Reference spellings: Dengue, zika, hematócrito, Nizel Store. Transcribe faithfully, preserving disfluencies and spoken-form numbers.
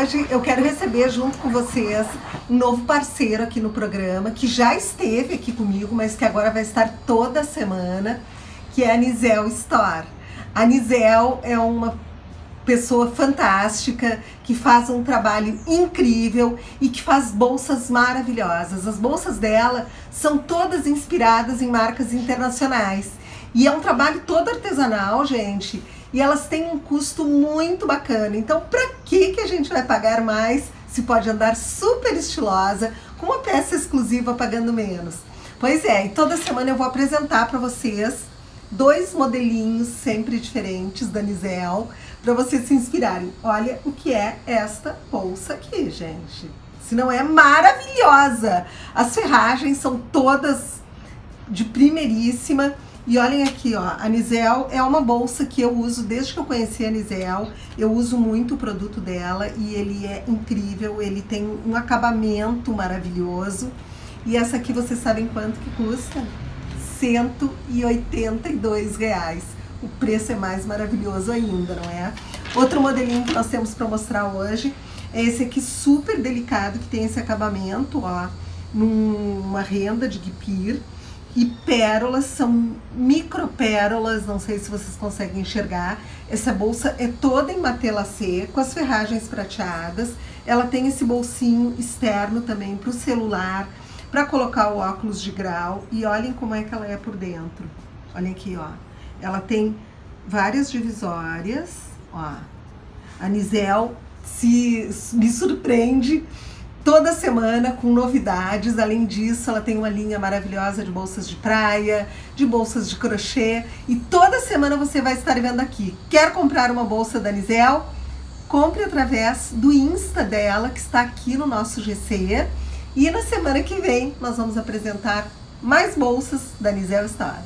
hoje eu quero receber junto com vocês um novo parceiro aqui no programa, que já esteve aqui comigo, mas que agora vai estar toda semana, que é a Nizel Store. A Nizel é uma pessoa fantástica, que faz um trabalho incrível e que faz bolsas maravilhosas. As bolsas dela são todas inspiradas em marcas internacionais. E é um trabalho todo artesanal, gente, e elas têm um custo muito bacana. Então, pra que que a gente vai pagar mais se pode andar super estilosa com uma peça exclusiva pagando menos? Pois é, e toda semana eu vou apresentar pra vocês dois modelinhos sempre diferentes da Nizel, pra vocês se inspirarem. Olha o que é esta bolsa aqui, gente. Se não é maravilhosa! As ferragens são todas de primeiríssima. E olhem aqui, ó, a Nizel é uma bolsa que eu uso desde que eu conheci a Nizel. Eu uso muito o produto dela e ele é incrível, ele tem um acabamento maravilhoso. E essa aqui, vocês sabem quanto que custa? cento e oitenta e dois reais. O preço é mais maravilhoso ainda, não é? Outro modelinho que nós temos para mostrar hoje é esse aqui super delicado, que tem esse acabamento, ó, numa renda de guipir. E pérolas, são micropérolas, não sei se vocês conseguem enxergar. Essa bolsa é toda em matelassé, com as ferragens prateadas. Ela tem esse bolsinho externo também para o celular, para colocar o óculos de grau. E olhem como é que ela é por dentro. Olhem aqui, ó. Ela tem várias divisórias, ó. A Nizel se, me surpreende toda semana com novidades. Além disso, ela tem uma linha maravilhosa de bolsas de praia, de bolsas de crochê, e toda semana você vai estar vendo aqui. Quer comprar uma bolsa da Nizel? Compre através do Insta dela, que está aqui no nosso G C. E na semana que vem nós vamos apresentar mais bolsas da Nizel Store.